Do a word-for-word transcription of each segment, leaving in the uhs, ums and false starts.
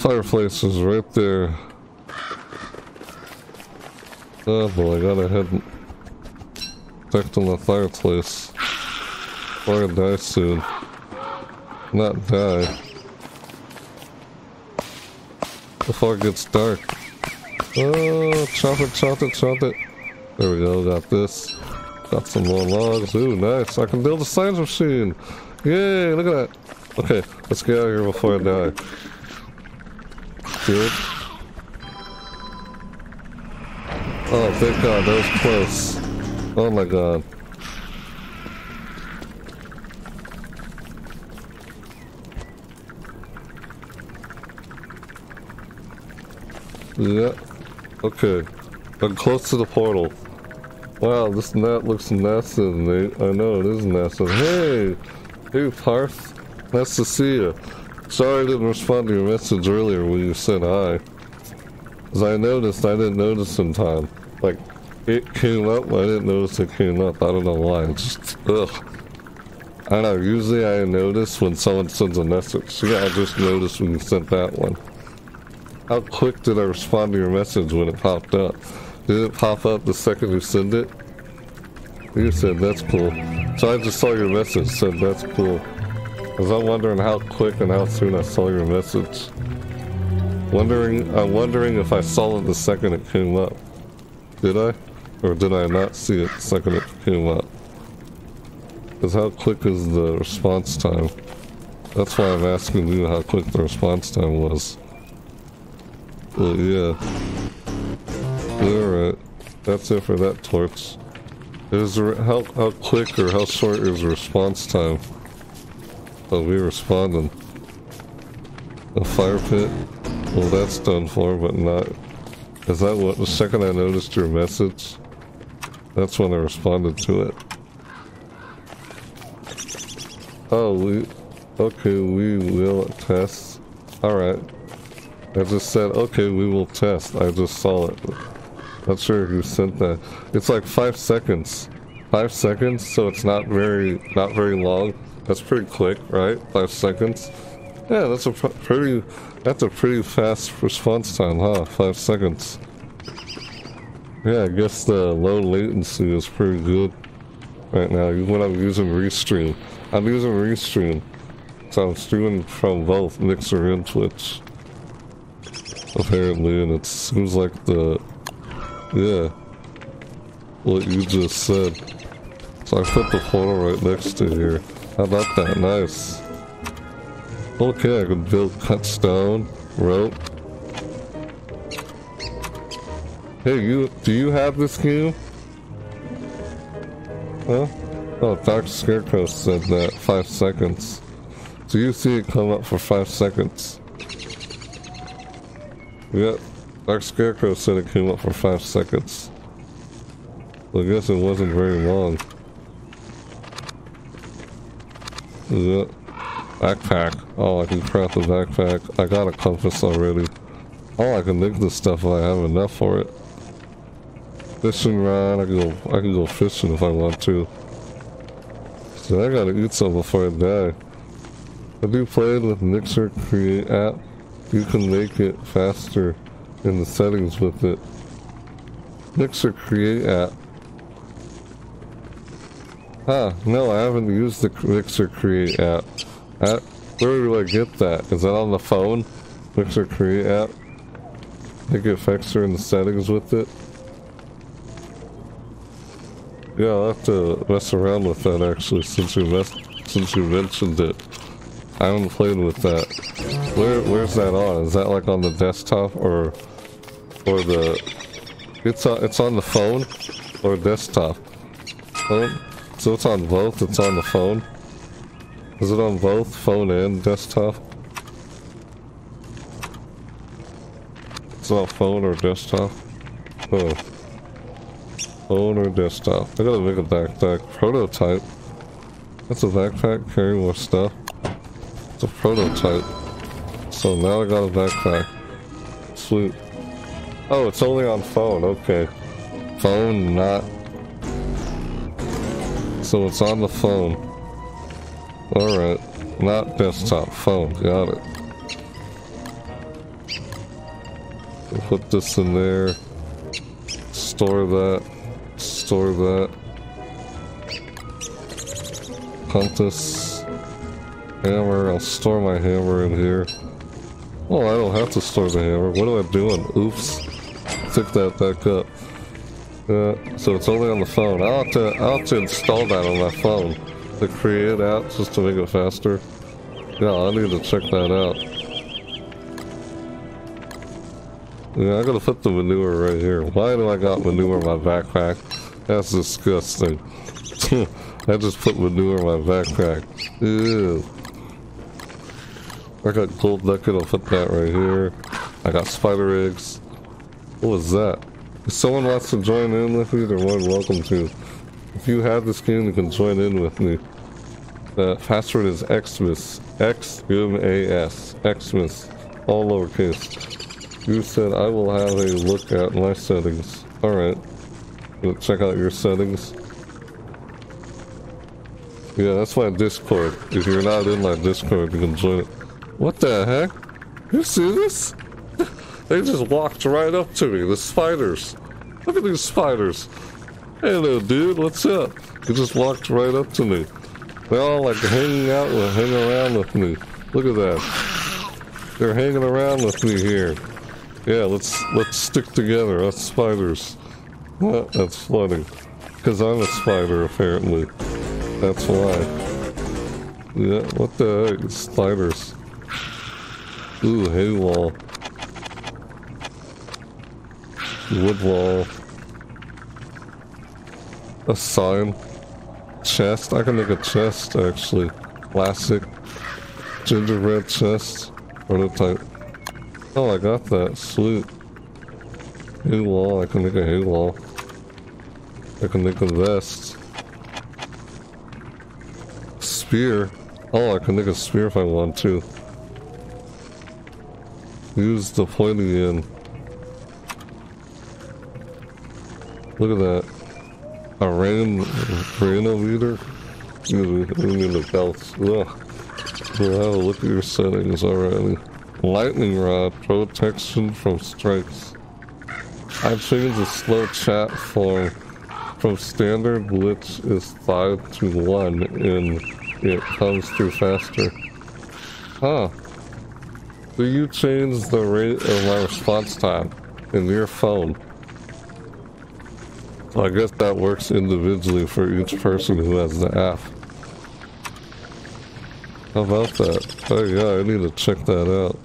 Fireplace is right there. Oh boy, I gotta head and check on the fireplace. Or die soon. Not die. Before it gets dark. Oh, chop it, chop it, chop it. There we go, got this. Got some more logs. Ooh, nice. I can build a science machine. Yay, look at that. Okay, let's get out of here before I die. Good. Oh, thank God, that was close. Oh my God. Yeah. Okay. I'm close to the portal. Wow, this net looks massive, mate. I know, it is massive. Hey! Hey, Parth. Nice to see you. Sorry I didn't respond to your message earlier when you said hi. As I noticed, I didn't notice in time. Like, it came up, I didn't notice it came up. I don't know why. It's just, ugh. I don't know, usually I notice when someone sends a message. Yeah, I just noticed when you sent that one. How quick did I respond to your message when it popped up? Did it pop up the second you send it? You said that's cool. So I just saw your message, said that's cool. Cause I'm wondering how quick and how soon I saw your message. Wondering, I'm wondering if I saw it the second it came up. Did I? Or did I not see it the second it came up? Cause how quick is the response time? That's why I'm asking you how quick the response time was. Well, yeah. Alright. That's it for that torch. Is there, how, how quick or how short is response time? Oh, we responding. A fire pit? Well, that's done for, but not... Is that what? The second I noticed your message? That's when I responded to it. Oh, we... Okay, we will test. Alright. I just said, okay, we will test. I just saw it. Not sure who sent that. It's like five seconds. Five seconds, so it's not very, not very long. That's pretty quick, right? Five seconds. Yeah, that's a pretty, that's a pretty fast response time, huh? Five seconds. Yeah, I guess the low latency is pretty good right now. When I'm using Restream, I'm using Restream, so I'm streaming from both Mixer and Twitch. Apparently, and it seems like the, yeah, what you just said. So I put the portal right next to here. How about that? Nice. Okay, I can build cut stone, rope. Hey, you, do you have this game? Huh? Oh, Doctor Scarecrow said that, five seconds. So you see it come up for five seconds. Yep, Dark Scarecrow said it came up for five seconds. Well, I guess it wasn't very long. Yep. Backpack. Oh, I can craft a backpack. I got a compass already. Oh, I can make this stuff if I have enough for it. Fishing rod. I can go, I can go fishing if I want to. So I gotta eat some before I die. Have you played with Mixer Create app? You can make it faster in the settings with it. Mixer Create app. Ah, no, I haven't used the Mixer Create app. app. Where do I get that? Is that on the phone? Mixer Create app. Make it faster in the settings with it. Yeah, I'll have to mess around with that actually since you mess since you mentioned it. I haven't played with that. Where where's that on? Is that like on the desktop or or the? It's on it's on the phone or desktop. Phone? So it's on both. It's on the phone. Is it on both phone and desktop? It's on phone or desktop. Oh, phone or desktop. I gotta make a backpack prototype. That's a backpack. Carry more stuff. A prototype. So now I got a backpack. Sweet. Oh, it's only on phone. Okay. Phone not. So it's on the phone. Alright. Not desktop. Phone. Got it. We'll put this in there. Store that. Store that. Hunt this. Hammer. I'll store my hammer in here. Oh, I don't have to store the hammer. What am I doing? Oops. Pick that back up. Uh, so it's only on the phone. I'll have, to, I'll have to install that on my phone. To create out just to make it faster. Yeah, I need to check that out. Yeah, I'm gonna put the manure right here. Why do I got manure in my backpack? That's disgusting. I just put manure in my backpack. Ew. I got gold nugget, I'll put that right here. I got spider eggs. What was that? If someone wants to join in with me, they're more than welcome to. If you have this game, you can join in with me. The password is Xmas. X M A S. Xmas. All lowercase. You said I will have a look at my settings. Alright. Let's check out your settings. Yeah, that's my Discord. If you're not in my Discord, you can join it. What the heck? You see this? They just walked right up to me. The spiders. Look at these spiders. Hello, dude. What's up? They just walked right up to me. They're all like hanging out with, hanging around with me. Look at that. They're hanging around with me here. Yeah, let's let's stick together, us spiders. Well, that's funny. Because I'm a spider, apparently. That's why. Yeah, what the heck? Spiders. Ooh, hay wall. Wood wall. A sign. Chest. I can make a chest, actually. Classic. Gingerbread chest. Prototype. Oh, I got that. Sweet. Hay wall. I can make a hay wall. I can make a vest. Spear. Oh, I can make a spear if I want to. Use the pointy end. Look at that. A rain, rainometer? Excuse me, I didn't mean to belt. We'll have a look at your settings already. Lightning rod, protection from strikes. I changed the slow chat form from standard, which is five to one, and it comes through faster. Huh. So you change the rate of my response time in your phone. I guess that works individually for each person who has the app. How about that? Oh yeah, I need to check that out.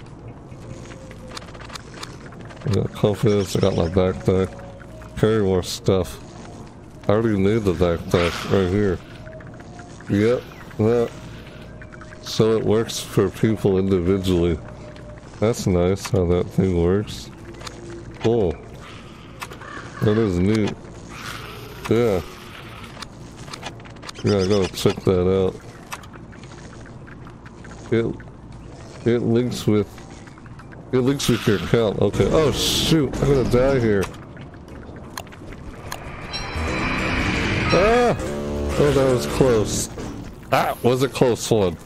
I got confidence, I got my backpack. Carry more stuff. I already made the backpack right here. Yep, that. So it works for people individually. That's nice how that thing works. Cool. That is neat. Yeah. Yeah, I gotta check that out. It it links with it links with your account. Okay. Oh shoot! I'm gonna die here. Ah! Oh, that was close. Ah, was a close one.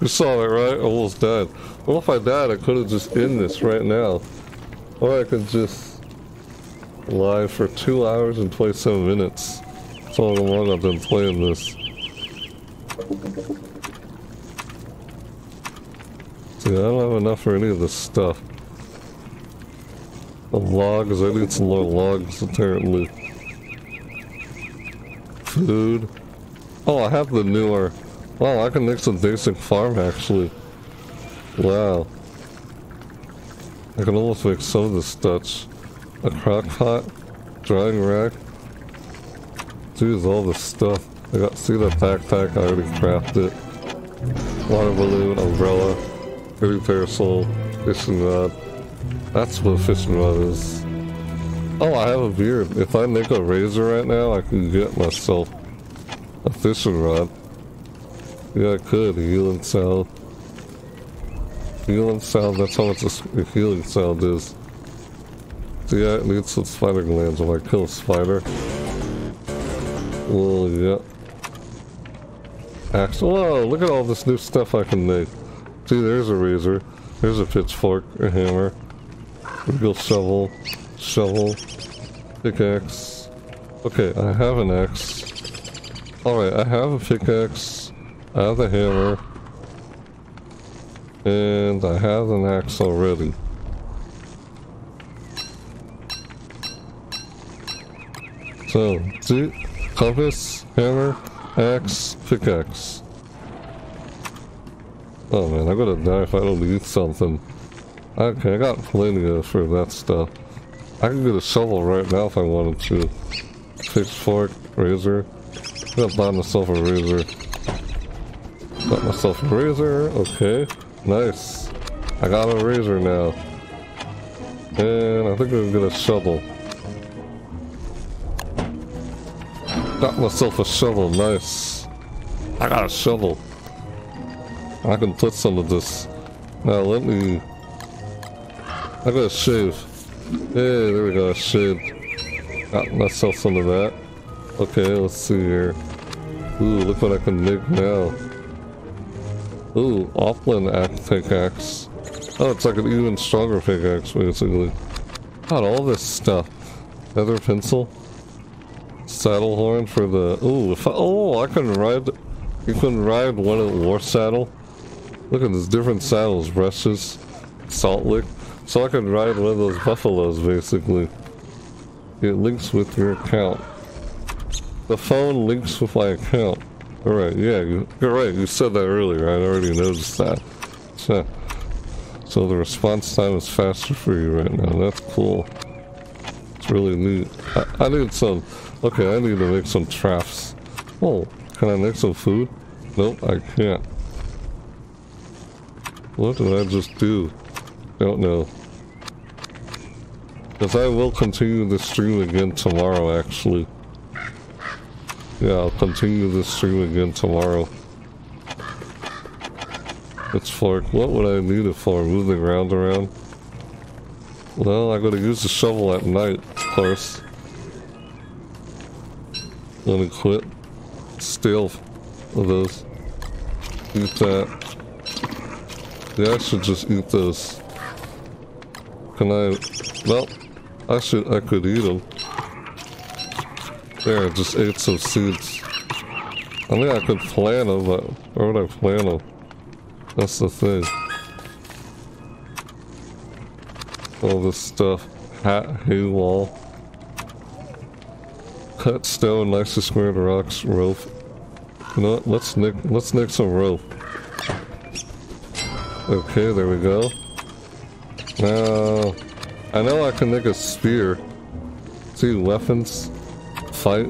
You saw it, right? I almost died. Well, if I died, I could have just ended this right now, or I could just. Live for two hours and twenty-seven minutes. That's all the long I've been playing this. See, I don't have enough for any of this stuff. The logs, I need some more logs apparently. Food. Oh, I have the newer. Wow, I can make some basic farm actually. Wow. I can almost make some of this stuff. A crock pot, drying rack. Dude, all this stuff. I got, see that backpack, I already crafted it. Water balloon, umbrella, heavy parasol, fishing rod. That's what a fishing rod is. Oh, I have a beard. If I make a razor right now, I can get myself a fishing rod. Yeah, I could. Healing sound. Healing sound, that's how much a healing sound is. Yeah, it needs some spider glands if I kill a spider. Oh, yeah. Axe. Whoa, look at all this new stuff I can make. See, there's a razor. There's a pitchfork, a hammer. Maybe I'll shovel, shovel, pickaxe. Okay, I have an axe. Alright, I have a pickaxe, I have a hammer, and I have an axe already. So, see? Compass, hammer, axe, pickaxe. Oh man, I'm gonna die if I don't eat something. Okay, I got plenty of for that stuff. I can get a shovel right now if I wanted to. Pitchfork, razor. I'm gonna buy myself a razor. Got myself a razor, okay. Nice. I got a razor now. And I think I'm gonna get a shovel. Got myself a shovel, nice. I got a shovel. I can put some of this. Now let me... I gotta shave. Hey, there we go, I shaved. Got myself some of that. Okay, let's see here. Ooh, look what I can make now. Ooh, Offland axe pickaxe. Oh, it's like an even stronger pickaxe, basically. Got all this stuff. Feather pencil. Saddle horn for the... Ooh, if I... Oh, I can ride... You can ride one of the war saddle. Look at these different saddles. Brushes. Salt lick. So I can ride one of those buffaloes, basically. It links with your account. The phone links with my account. Alright, yeah, you, you're right. You said that earlier. I already noticed that. So, so the response time is faster for you right now. That's cool. It's really neat. I, I need some... Okay, I need to make some traps. Oh, can I make some food? Nope, I can't. What did I just do? Don't know. Because I will continue the stream again tomorrow, actually. Yeah, I'll continue the stream again tomorrow. It's for... What would I need it for? Moving around around? Well, I gotta use the shovel at night, of course. Gonna quit. Steal those. Eat that. Yeah, I should just eat those. Can I... Well, I should... I could eat them. There, I just ate some seeds. I mean, I could plant them, but... Where would I plant them? That's the thing. All this stuff. Hat, hay wall. Cut stone, nicely squared rocks, rope. You know what? Let's make... Let's make some rope. Okay, there we go. Now, I know I can make a spear. See, weapons, fight.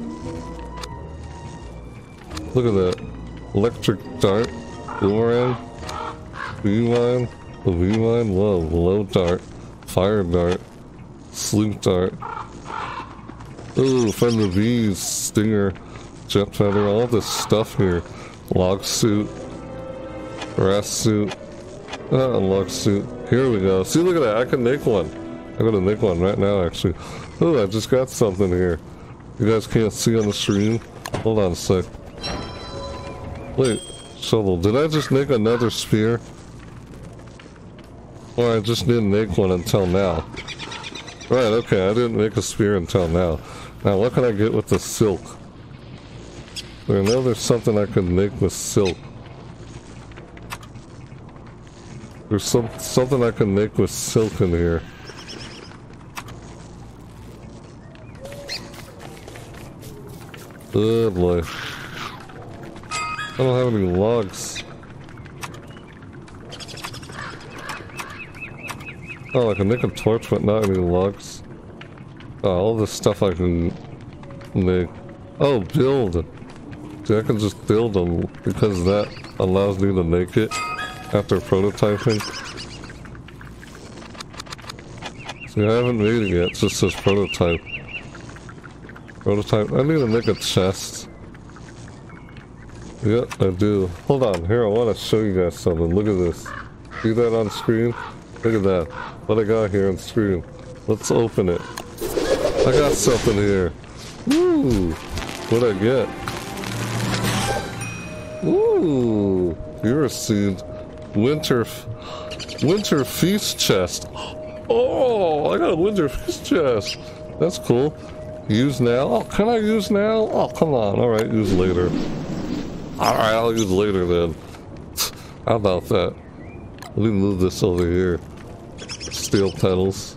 Look at that. Electric dart, boomerang, beeline, the beeline, whoa, low dart, fire dart, sloop dart. Ooh, from the bees, stinger, jet feather, all this stuff here. Log suit, grass suit, ah, log suit. Here we go. See, look at that. I can make one. I'm gonna make one right now, actually. Ooh, I just got something here. You guys can't see on the stream. Hold on a sec. Wait, shovel. Did I just make another spear? Or I just didn't make one until now. Right, okay, I didn't make a spear until now. Now, what can I get with the silk? I know there's something I can make with silk. There's some something I can make with silk in here. Oh boy. I don't have any logs. Oh, I can make a torch, but not any logs. Oh, all this stuff I can make. Oh, build! See, I can just build them because that allows me to make it. After prototyping. See, I haven't made it yet, it just says prototype. Prototype, I need to make a chest. Yep, I do. Hold on, here, I want to show you guys something. Look at this. See that on screen? Look at that. What I got here on screen. Let's open it. I got something here. Woo! What'd I get? Woo! You received Winter, Winter Feast chest. Oh, I got a Winter Feast chest. That's cool. Use now. Oh, can I use now? Oh, come on. All right, use later. All right, I'll use later then. How about that? Let me move this over here. Steel petals.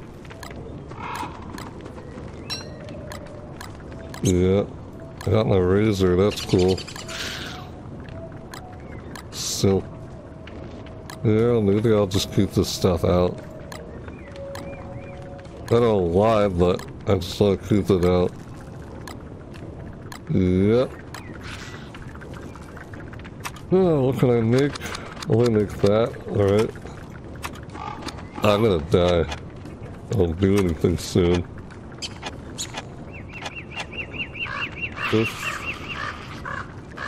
Yeah, I got my razor. That's cool. Silk. Yeah, maybe I'll just keep this stuff out. I don't lie, but I just want to keep it out. Yep. Oh, what can I make? Let me make that. Alright. I'm gonna die. I don't do anything soon. Oops.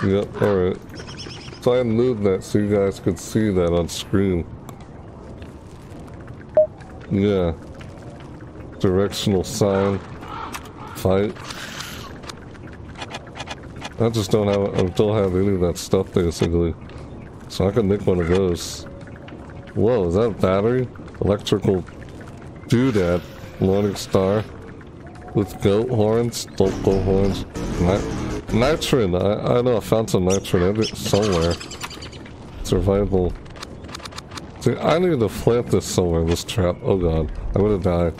Yep, alright. So I moved that so you guys could see that on screen. Yeah. Directional sign. Fight. I just don't have I don't have any of that stuff basically. So I can make one of those. Whoa, is that a battery? Electrical doodad. Morning star. With goat horns. Don't goat horns. Nitrin! I, I know I found some nitrin somewhere. Survival. See, I need to plant this somewhere, this trap. Oh god, I'm gonna die.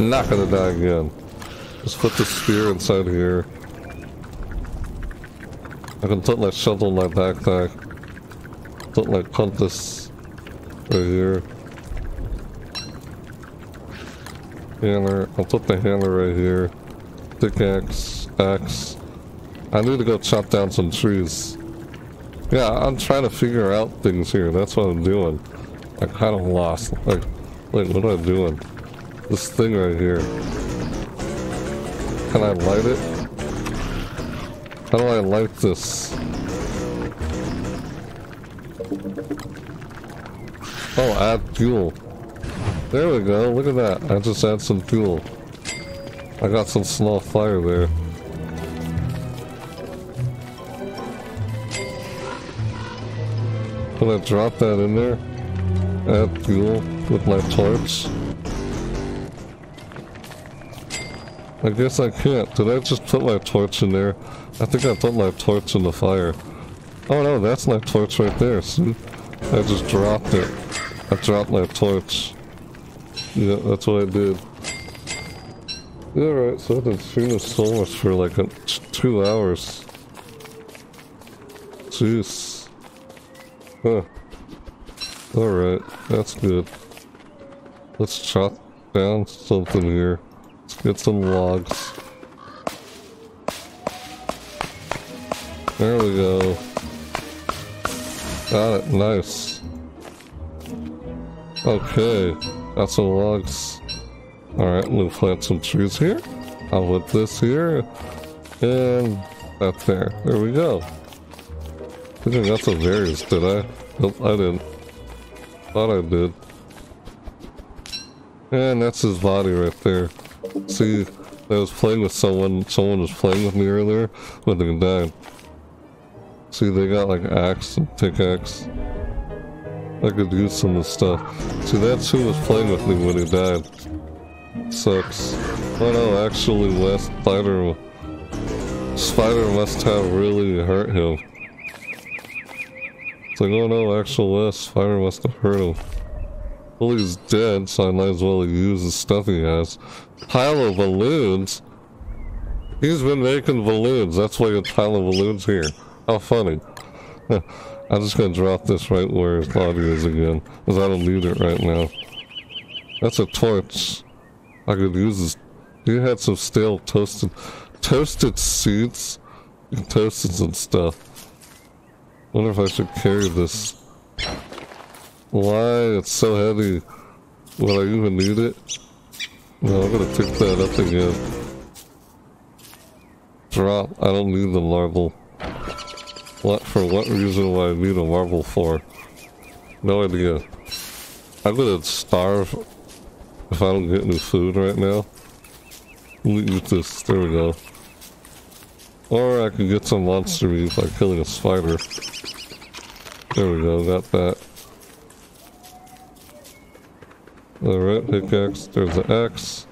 Not gonna die again. Just put the spear inside here. I can put my shovel in my backpack. Put my compass right here. Hammer. I'll put the hammer right here. Pickaxe. Axe. I need to go chop down some trees. Yeah, I'm trying to figure out things here. That's what I'm doing. I kind of lost. Like, wait, what am I doing? This thing right here. Can I light it? How do I light this? Oh, add fuel. There we go, look at that. I just add some fuel. I got some small fire there. Can I drop that in there? Add fuel with my torch. I guess I can't. Did I just put my torch in there? I think I put my torch in the fire. Oh no, that's my torch right there, see? I just dropped it. I dropped my torch. Yeah, that's what I did. Alright, so I've been streaming so much for like a, two hours. Jeez. Huh. Alright, that's good. Let's chop down something here. Let's get some logs. There we go. Got it, nice. Okay. Got some logs. Alright, I'm gonna plant some trees here. I'll put this here. And that there. There we go. I think I got some berries, did I? Nope, I didn't. Thought I did. And that's his body right there. See, I was playing with someone. Someone was playing with me earlier when they died. See, they got like axe and pickaxe. I could use some of the stuff. See, that's who was playing with me when he died. Sucks. Oh no, actually, West Spider... Spider must have really hurt him. It's like, oh no, actual West Spider must have hurt him. Well, he's dead, so I might as well use the stuff he has. Pile of balloons? He's been making balloons. That's why you pile of balloons here. How funny. I'm just gonna drop this right where his body is again, because I don't need it right now. That's a torch. I could use this. He had some stale toasted, toasted seeds, and toasted some stuff. Wonder if I should carry this. Why? It's so heavy. Will I even need it? No, I'm gonna pick that up again. Drop. I don't need the marble. What, for what reason would I need a marble for? No idea. I'm gonna starve if I don't get any food right now. Let me eat this, there we go. Or I could get some monster meat by killing a spider. There we go, got that. The right pickaxe, there's the axe.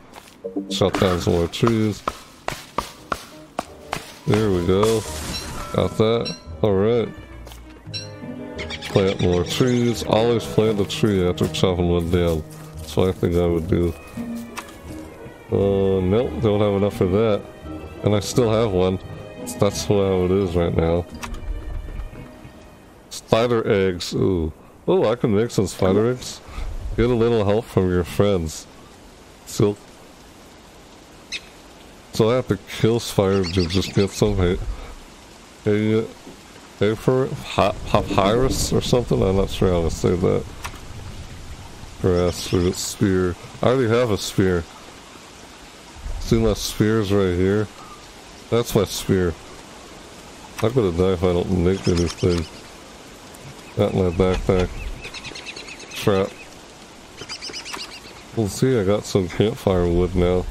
Shot down some more trees. There we go. Got that. Alright. Plant more trees. Always plant a tree after chopping one down. That's what I think I would do. Uh, nope, don't have enough for that. And I still have one. That's how it is right now. Spider eggs. Ooh. Ooh, I can make some spider eggs. Get a little help from your friends. So, so I have to kill Spire to just get some hey, hey, hey for hop, papyrus or something? I'm not sure how to say that. Grass root spear. I already have a spear. See my spears right here? That's my spear. I'm gonna die if I don't make anything. Got my backpack. Trap. Well, see, I got some campfire wood now.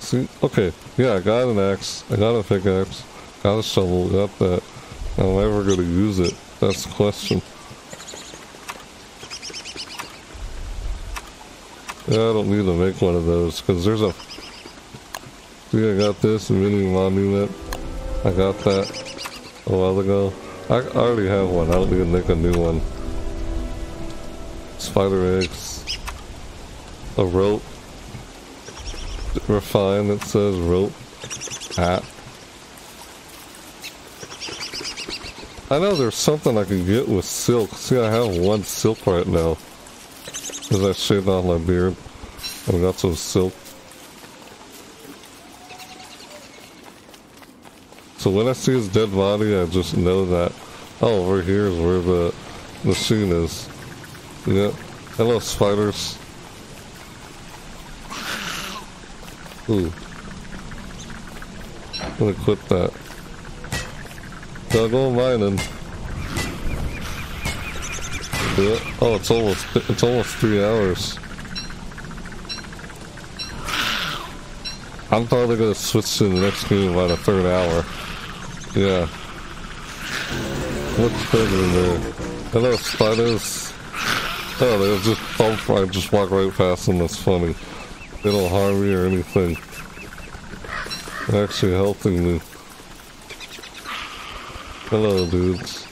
See? Okay, yeah, I got an axe, I got a pickaxe, got a shovel, got that. I'm never gonna use it, that's the question. Yeah, I don't need to make one of those, because there's a... See, I got this mini monument. I got that a while ago. I already have one, I don't need to make a new one. Spider eggs. A rope. Refine, that says rope. Hat. I know there's something I can get with silk. See, I have one silk right now. Because I shaved off my beard. I've got some silk. So when I see his dead body, I just know that. Oh, over here is where the machine is. Yeah. Hello, spiders. Ooh. I'm gonna clip that. Gotta go mining. Yeah. Oh, it's almost it's almost three hours. I'm probably gonna switch to the next game by the third hour. Yeah. Looks better in there. Hello, spiders. Oh, they'll just bump. I just walk right past them. That's funny. They don't harm me or anything. They're actually helping me. Hello, dudes.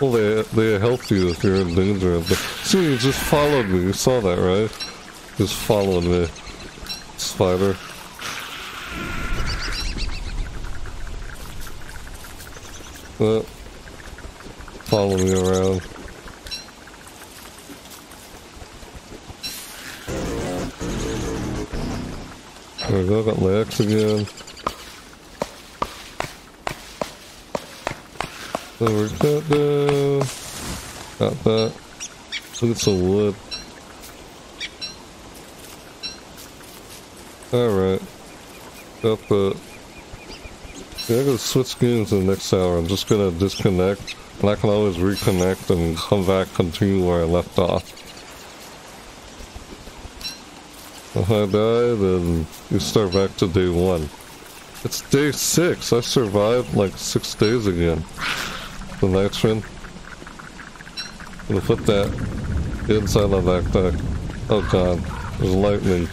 Well, they they help you if you're in danger. See, you just followed me. You saw that, right? Just followed me, spider. Uh, follow me around. There we go, got my axe again. Over that down. Got that. Look at some wood. Alright. Got the... Yeah, I'm gonna switch games in the next hour. I'm just gonna disconnect. And I can always reconnect and come back, continue where I left off. If I die, then you start back to day one. It's day six! I survived like six days again. The nitron. I'm gonna put that inside my backpack. Oh god, there's lightning.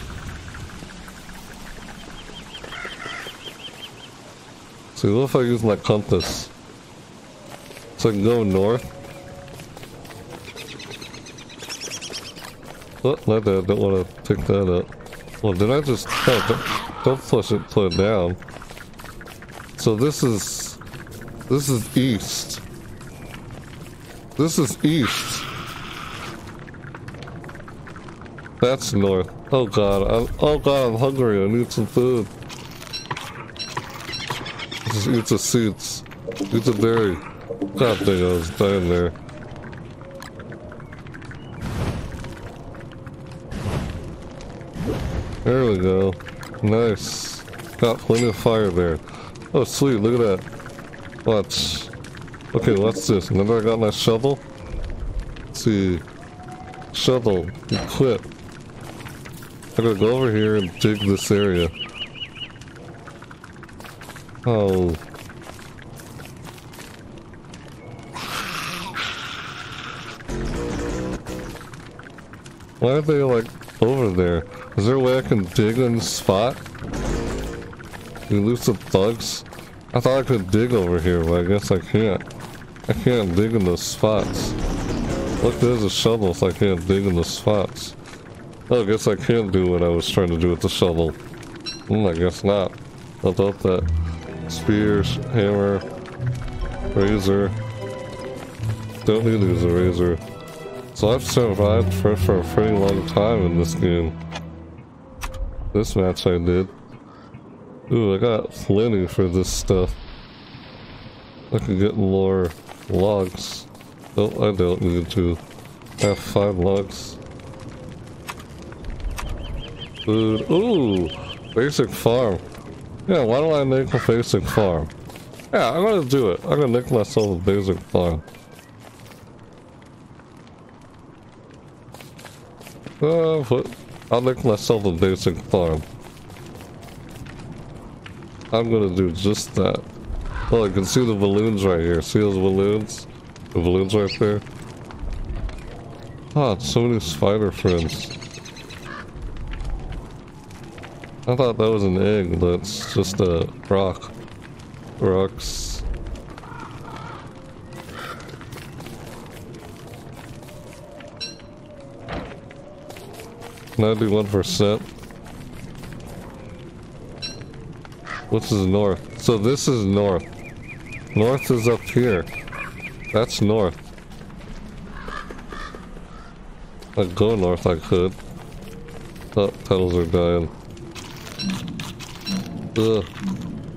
See, what if I use my compass? So I can go north? Oh, my dad, don't want to pick that up. Well, did I just... Oh, don't, don't push it, put it down. So this is... This is east. This is east. That's north. Oh god, I'm, oh god, I'm hungry, I need some food. Just eat the seeds. Eat the berry. God dang, I was dying there. There we go. Nice. Got plenty of fire there. Oh, sweet. Look at that. Watch. Okay, what's this? Remember I got my shovel? Let's see. Shovel. Equip. I'm gonna go over here and dig this area. Oh. Why are they like over there? Is there a way I can dig in this spot? You lose some thugs? I thought I could dig over here, but I guess I can't. I can't dig in those spots. Look, there's a shovel, so I can't dig in those spots. Oh, I guess I can do what I was trying to do with the shovel. Mm, I guess not. I'll dump that. Spears, hammer, razor. Don't need to use a razor. So I've survived for, for a pretty long time in this game. This match I did. Ooh, I got plenty for this stuff. I can get more logs. Oh, I don't need to. I have five logs. Food. Ooh! Basic farm. Yeah, why don't I make a basic farm? Yeah, I'm gonna do it. I'm gonna make myself a basic farm. Uh, but I'll make myself a basic farm. I'm gonna do just that. Oh, I can see the balloons right here. See those balloons? The balloons right there. Ah, so many spider friends. I thought that was an egg, but it's just a rock. Rocks. ninety-one percent. Which is north. So this is north. North is up here. That's north. I'd go north, I could. Oh, petals are dying. Ugh.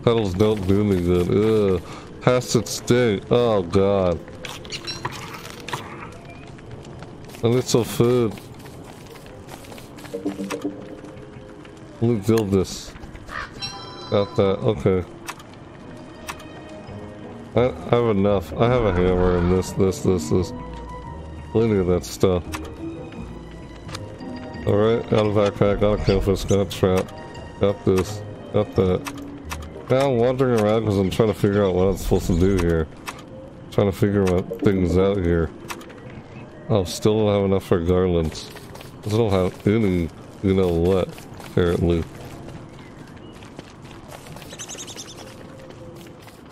Petals don't do me good. Ugh. Past its date. Oh, God. I need some food. Let me build this. Got that, okay. I, I have enough. I have a hammer and this, this, this, this. Plenty of that stuff. Alright, got a backpack, got a compass, got a trap. Got this, got that. Now I'm wandering around because I'm trying to figure out what I'm supposed to do here. I'm trying to figure my things out here. Oh, still don't have enough for garlands. I still don't have any, you know what, apparently.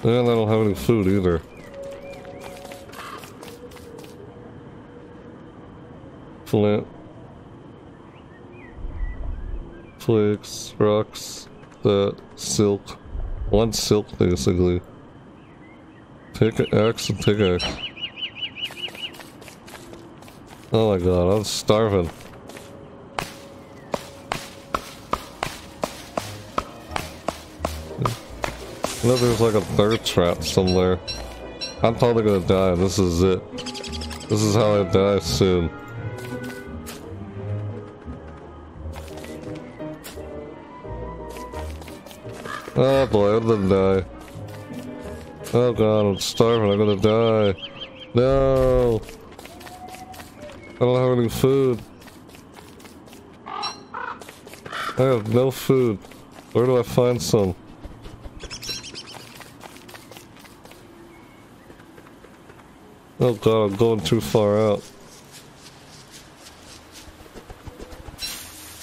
And I don't have any food either. Flint. Flakes, rocks, that, silk. One silk, basically. Take an axe and pickaxe. Oh my god, I'm starving. I know there's like a third trap somewhere. I'm probably gonna die. This is it. This is how I die soon. Oh boy, I'm gonna die. Oh god, I'm starving. I'm gonna die. No! I don't have any food. I have no food. Where do I find some? Oh god, I'm going too far out.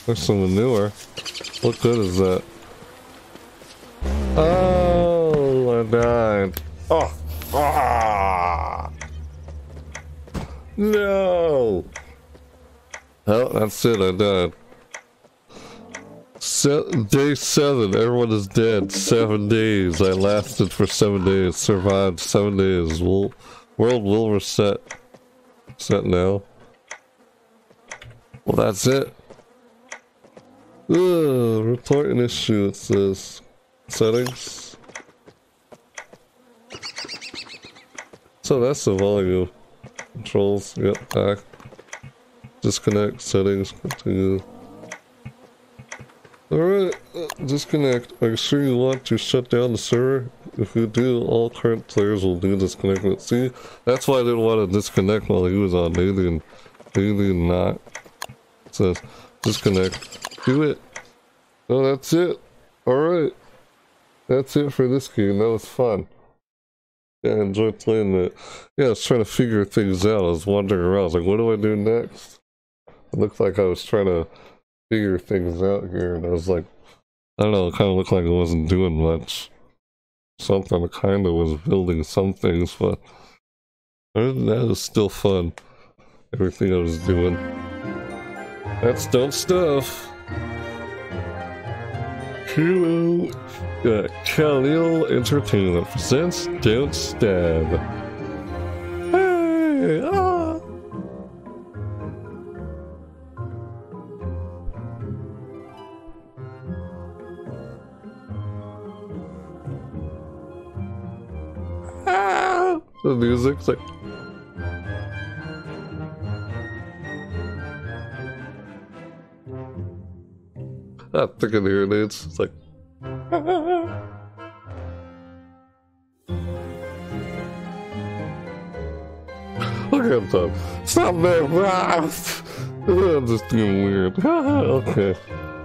There's some manure. What good is that? Oh, I died. Oh. Ah. No! Oh, that's it, I died. Se- day seven, everyone is dead. Seven days. I lasted for seven days. Survived seven days. Well, world will reset. Set now. Well, that's it. Ugh, report an issue, it says. Settings. So that's the volume. Controls, yep, back. Disconnect, settings, continue. Alright, disconnect. Make sure you want to shut down the server. If you do, all current players will do disconnect. See, that's why I didn't want to disconnect while he was on. They didn't, they did not. It says, disconnect. Do it. So that's it. Alright. That's it for this game. That was fun. Yeah, I enjoyed playing that. Yeah, I was trying to figure things out. I was wandering around. I was like, what do I do next? It looked like I was trying to figure things out here, and I was like, I don't know, it kind of looked like it wasn't doing much. Something kind of was building some things, but other than that, it was still fun. Everything I was doing. That's dumb stuff. Khalil, uh, Khalil Entertainment presents Don't Stab. Hey! Ah. Ah. The music's like. I'm thinking here it is. It's like. Look at them. Stop that. I'm just doing weird. Okay.